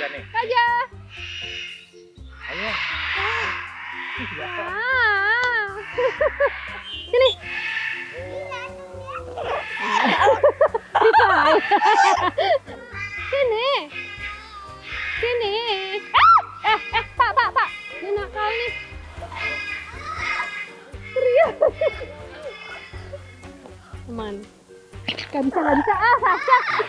Raja nih. Raja. Ayo. Sini. Sini. Sini. Pak. Dia nakal nih. Serius. Teman. Gak bisa. Ah, Sasha.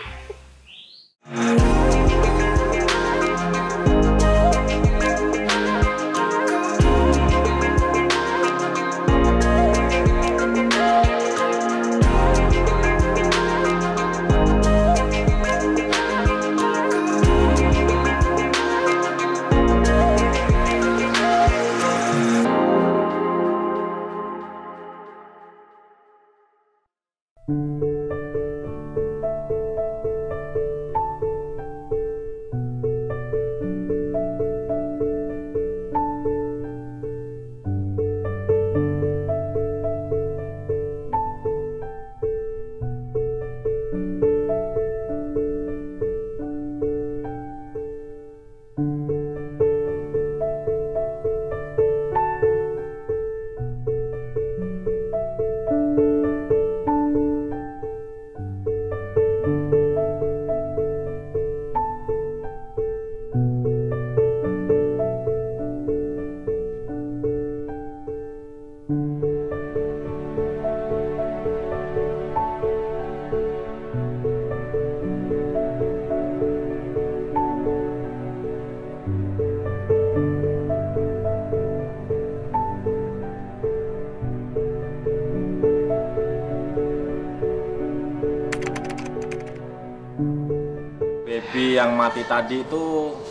Yang mati tadi itu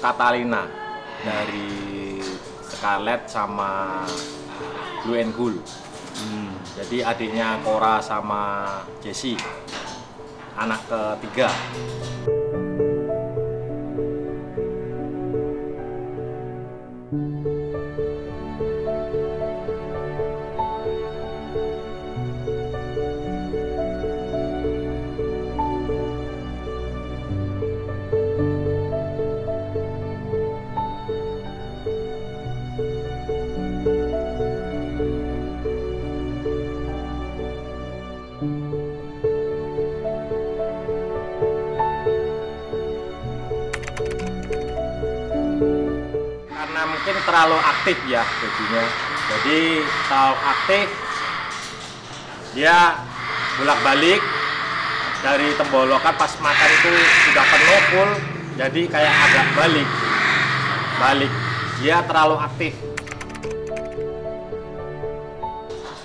Catalina dari Scarlett sama Blue and Gold. Jadi adiknya Cora sama Jessie, anak ketiga. Mungkin terlalu aktif ya babynya, jadi terlalu aktif dia bolak-balik dari tenggorokan, pas makan itu sudah penuh full, jadi kayak agak balik, dia terlalu aktif.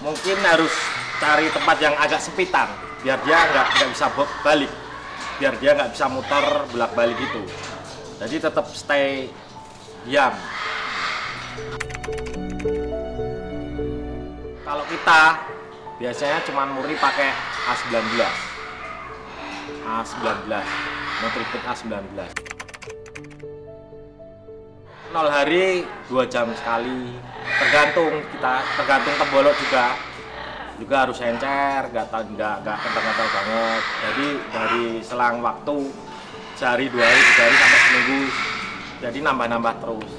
Mungkin harus cari tempat yang agak sempitan biar dia nggak bisa balik, biar dia nggak bisa muter bolak-balik gitu, jadi tetap stay diam. Kalau kita biasanya cuma murni pakai A19, nutripet A19. 0 hari 2 jam sekali, tergantung tembolok juga harus encer, nggak kental-kental banget. Jadi dari selang waktu sehari, 2 hari, 3 hari sampai seminggu, jadi nambah-nambah terus.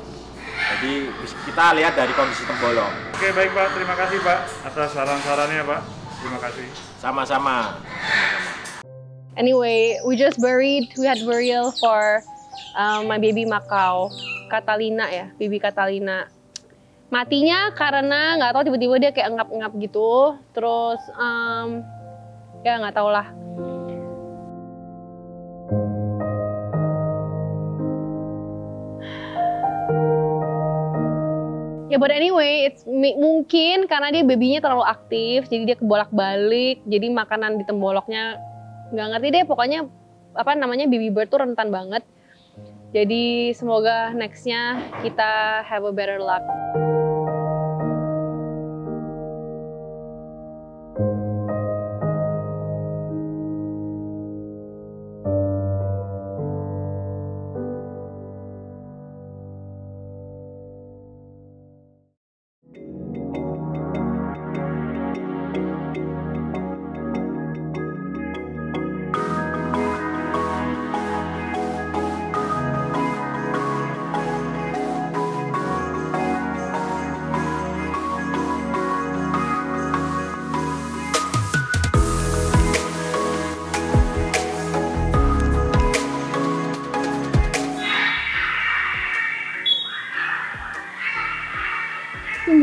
Jadi kita lihat dari kondisi tembolok. Oke, baik Pak, terima kasih Pak atas saran-sarannya Pak. Terima kasih. Sama-sama. Anyway, we had burial for my baby Macaw, Catalina ya, baby Catalina. Matinya karena nggak tahu, tiba-tiba dia kayak engap-engap gitu, terus ya nggak tahu lah. Ya, but anyway, mungkin karena dia babynya terlalu aktif, jadi dia kebolak-balik, jadi makanan di temboloknya nggak ngerti deh, pokoknya apa namanya, baby bird tuh rentan banget. Jadi semoga nextnya kita have a better luck.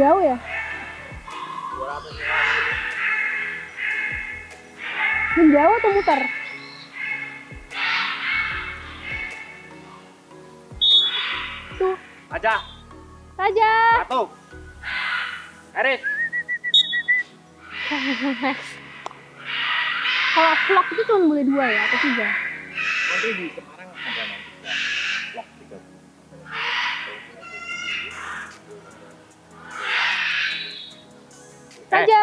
jauh ya? Menjauh atau muter? Tuh. Raja. Raja. Satu. Aris. Kalau vlog itu cuma boleh 2 ya atau 3? Nanti di Semarang ada nanti vlog 3. Raja.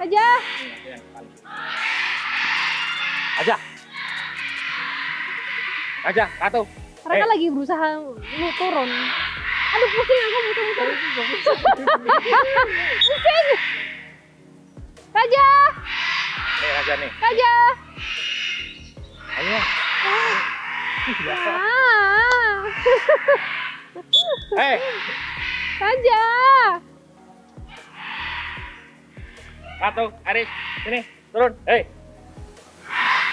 Raja. Raja. Raja, satu. Mereka lagi berusaha turun. Aduh, pusing aku muter-muter. Pusing. Raja. Nih, Raja nih. Raja. Ayo. Hei. Raja. Satu, Aris. Sini, turun. Hei.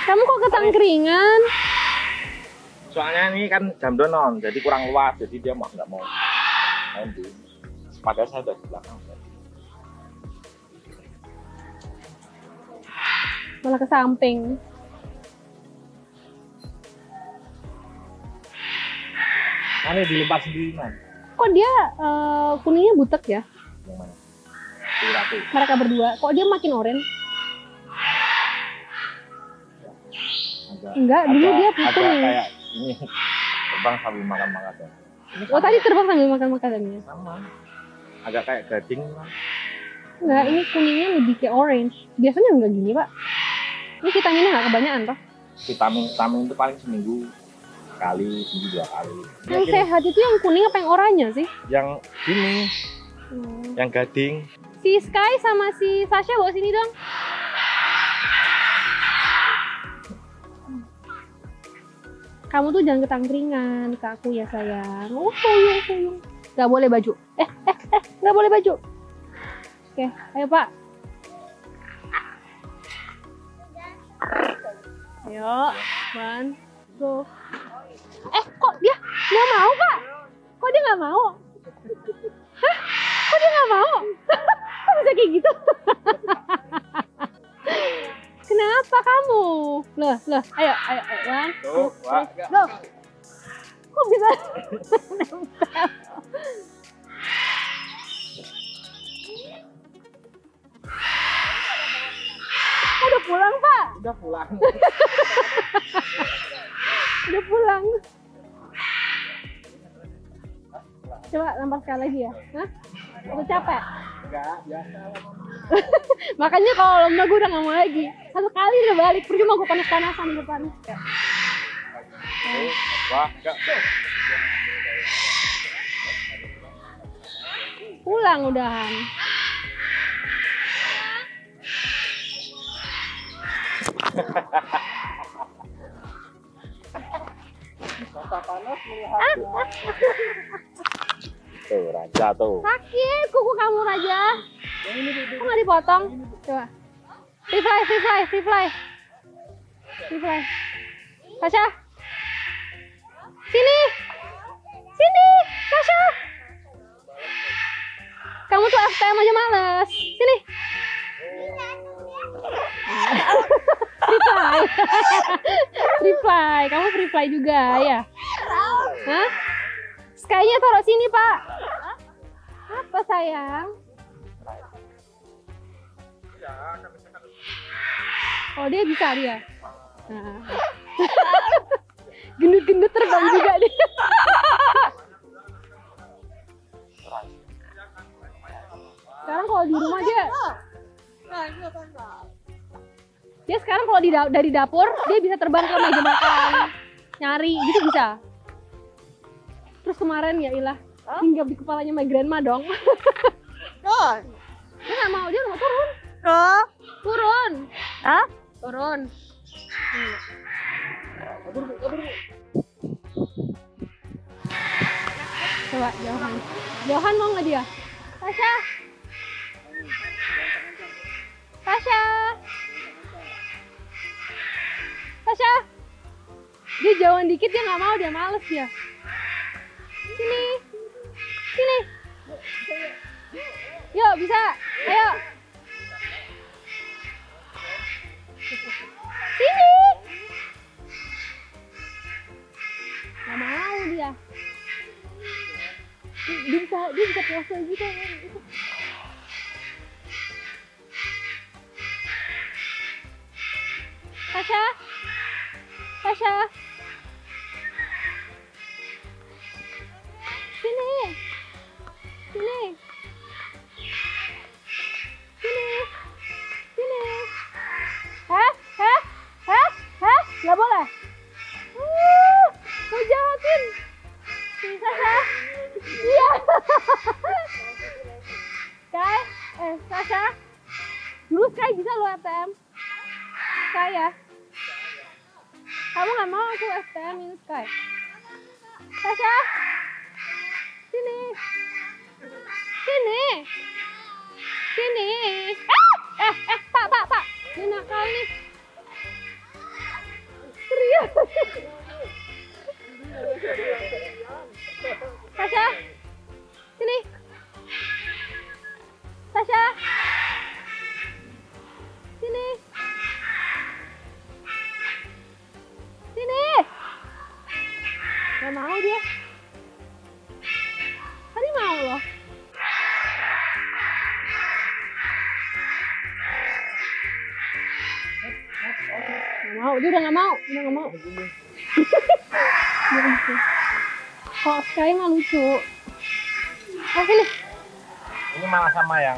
Kamu kok ketangkringan? Soalnya ini kan jam donon, jadi kurang luas, jadi dia mah nggak mau main di. Padahal saya udah di belakang. Malah ke samping. Mana dilempar sendiri man? Kok dia kuningnya butek ya? Yang mana? Mereka berdua. Kok dia makin oranye? Enggak, dulu dia putung ya. Ini terbang sambil makan-makan. Oh tadi terbang sambil makan-makanannya? Sama. Agak kayak gading lah. Enggak, ini kuningnya lebih ke orange. Biasanya enggak gini pak. Ini vitaminnya enggak kebanyakan pak? Vitamin itu paling seminggu sekali, seminggu 2 kali. Yang sehat itu yang kuning apa yang oranye sih? Yang gini, yang gading. Si Sky sama si Sasha bawa sini dong. Kamu tuh jangan ketangkringan ke aku ya sayang. Oh sayang. Gak boleh baju. Gak boleh baju. Oke, ayo pak. Ayo, one, go. Kok dia gak mau pak? Kok dia gak mau? Hah? Kok dia gak mau? Kok bisa kayak gitu? Kenapa kamu? Loh, ayo, one, two, three, go. Kok bisa? Udah pulang, Pak? Udah pulang. Udah pulang. Coba lempar sekali lagi ya. Hah? Aku capek? Enggak, biasa. Makanya kalau lomba gue udah gak mau lagi. 1 kali udah balik, percuma gue panas-panasan depannya. Pulang udahan. Masa panas melihat tuh Raja tuh. Sakit kuku kamu Raja. Kok nggak dipotong? Coba. Reply. Sasha. Sini, Sasha. Kamu tuh FTM aja males. Sini. Reply. Kamu reply juga ya? Hah? Sky-nya taruh sini, Pak. Apa sayang? Oh, dia bisa dia. Nah. Gendut-gendut terbang juga dia. Sekarang kalau di rumah dia sekarang kalau dari dapur dia bisa terbang ke meja makan, nyari gitu bisa. Terus kemarin ya ilah, hinggap di kepalanya my grandma dong. Dia nggak mau, dia mau turun. Turun. Hah? Turun. Kabur. Coba Johan. Johan mau nggak dia? Sasha. Dia jauhan dikit dia nggak mau, dia males ya. Sini. Yuk, bisa. Ayo. Sini. Gak mau dia. Dia bisa puasa gitu. Sasha. Sasha. Sini. Sini. Gak boleh? Mau jahatin? Bisa ya? Iya! Sky? Sasha? Dulu Sky bisa lo FTM? Sky ya? Kamu gak mau aku FTM ini Sky? Sasha? Sini! Sini! Sini! Pak! Ini nakal nih! Serius. Sasha, sini. Sasha, sini. Sini. Gak mau dia. Tadi mau loh. Mau, dia udah gak mau, Kok Sky mah lucu. Kasih nih. Ini malah sama yang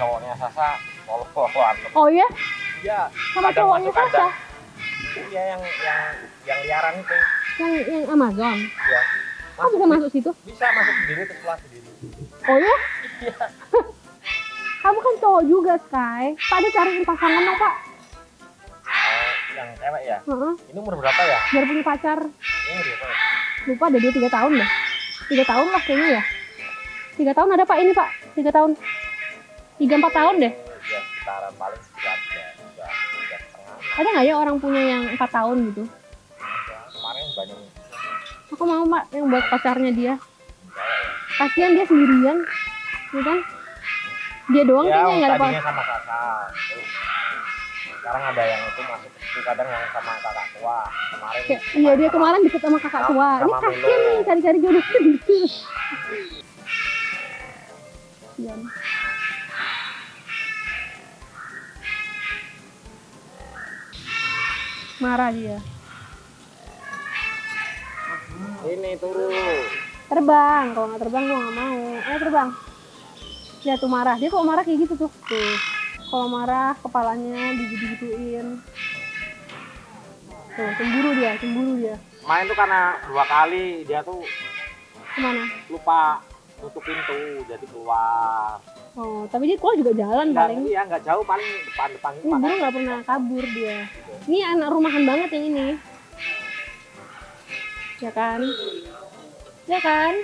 cowoknya Sasha, follow-followan. Oh iya? Iya. Sama cowoknya Sasha? Iya, yang liaran itu. Yang Amazon? Iya. Kok bisa masuk situ? Bisa masuk sendiri, terus keluar sendiri. Oh iya? Iya. Kamu kan cowok juga, Sky. Pak, dia cariin pasangan dong, Pak. Yang cewek ya? Ini umur berapa ya? Baru punya pacar. Ini berapa ya? Lupa deh, dia 3 tahun deh. 3 tahun lah kayaknya ya? 3 tahun ada Pak ini Pak? 3 tahun? 3-4 tahun deh? Ya sekitaran paling sekitar 3,5. Ada nggak ya orang punya yang 4 tahun gitu? Ya, kemarin banyak. Aku mau Pak yang buat pacarnya dia. Kasihan dia sendirian. Gitu kan? Dia doang ya, kayaknya nggak ada Pak. Sama kakak. Sekarang ada yang itu masuk ke kadang yang sama kakak tua kemarin. Iya dia kemarin deket sama kakak tua. Ini kasihan nih cari-cari jodoh sendiri. Marah dia. Ini turun. Terbang, kalau nggak terbang gue nggak mau. Ayo terbang. Lihat tuh marah. Dia kok marah kayak gitu tuh. Tuh. Kalau marah kepalanya digigituin. Tuh, cemburu dia. Main tuh karena 2 kali dia tuh kemana? Lupa tutup pintu jadi keluar. Oh, tapi dia keluar juga jalan paling. Iya, nggak jauh paling depan-depan. Ini baru nggak pernah kabur dia. Ini anak rumahan banget yang ini. Ya kan? Ya kan?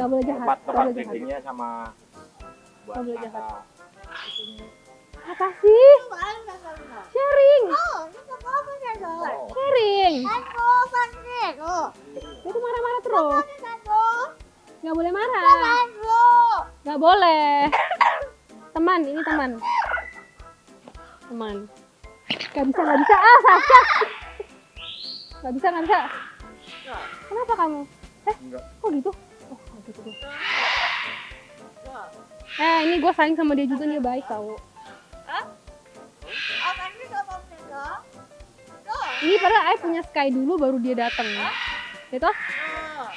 Gak boleh jahat. Tempat kekingnya sama buat jahat. Apa sih? Sharing. Sharing. Itu marah-marah terus. Gak boleh marah. Gak boleh. Teman, ini teman. Teman. Gak bisa. Ah, Sasha. Gak bisa. Kenapa kamu? Kok gitu? Ini gue sayang sama dia juga, dia baik tau. Ini padahal ayah punya Sky dulu baru dia dateng. Gitu?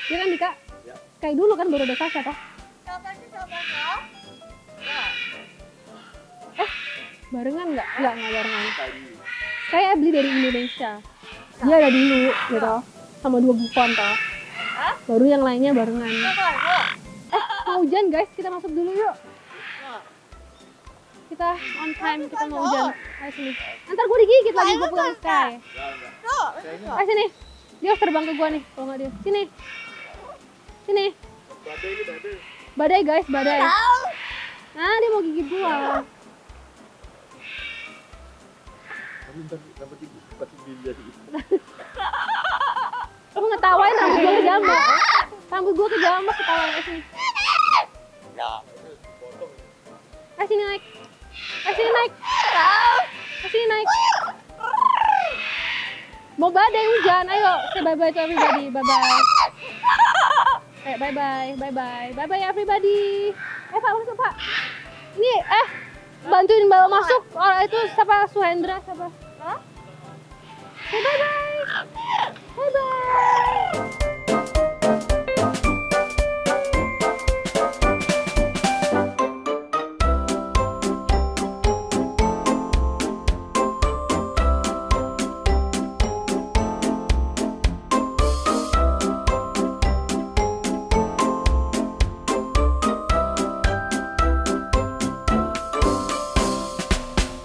Iya kan Dika? Sky dulu kan baru ada Sasha toh? Barengan nggak? Nggak barengan. Sky beli dari Indonesia. Dia ada dulu gitu. Sama 2 buffon toh. Baru yang lainnya barengan. Mau hujan guys, kita masuk dulu yuk. Kita on time, kita mau hujan. Ayo sini. Ntar gue digigit lagi, gue pulang Sky. Ayo sini. Dia harus terbang ke gue nih, kalau nggak dia. Sini. Badai guys, badai. Nah, dia mau gigit gue. Tapi ntar dapat gigit, pasti dia jadi ketawain rambut gue kejambak. Rambut gue kejambak ketawain ke sini. Ke sini naik. Ke sini naik. Ke sini naik. Mau badai hujan, ayo. Say bye-bye to everybody. Bye-bye. Eh, bye-bye. Bye-bye. Bye-bye everybody. Eh, Pak, masuk, Pak. Ini, bantuin bawa masuk. Oh, itu siapa? Suhendra, siapa? Hah? Bye-bye. Bye-bye.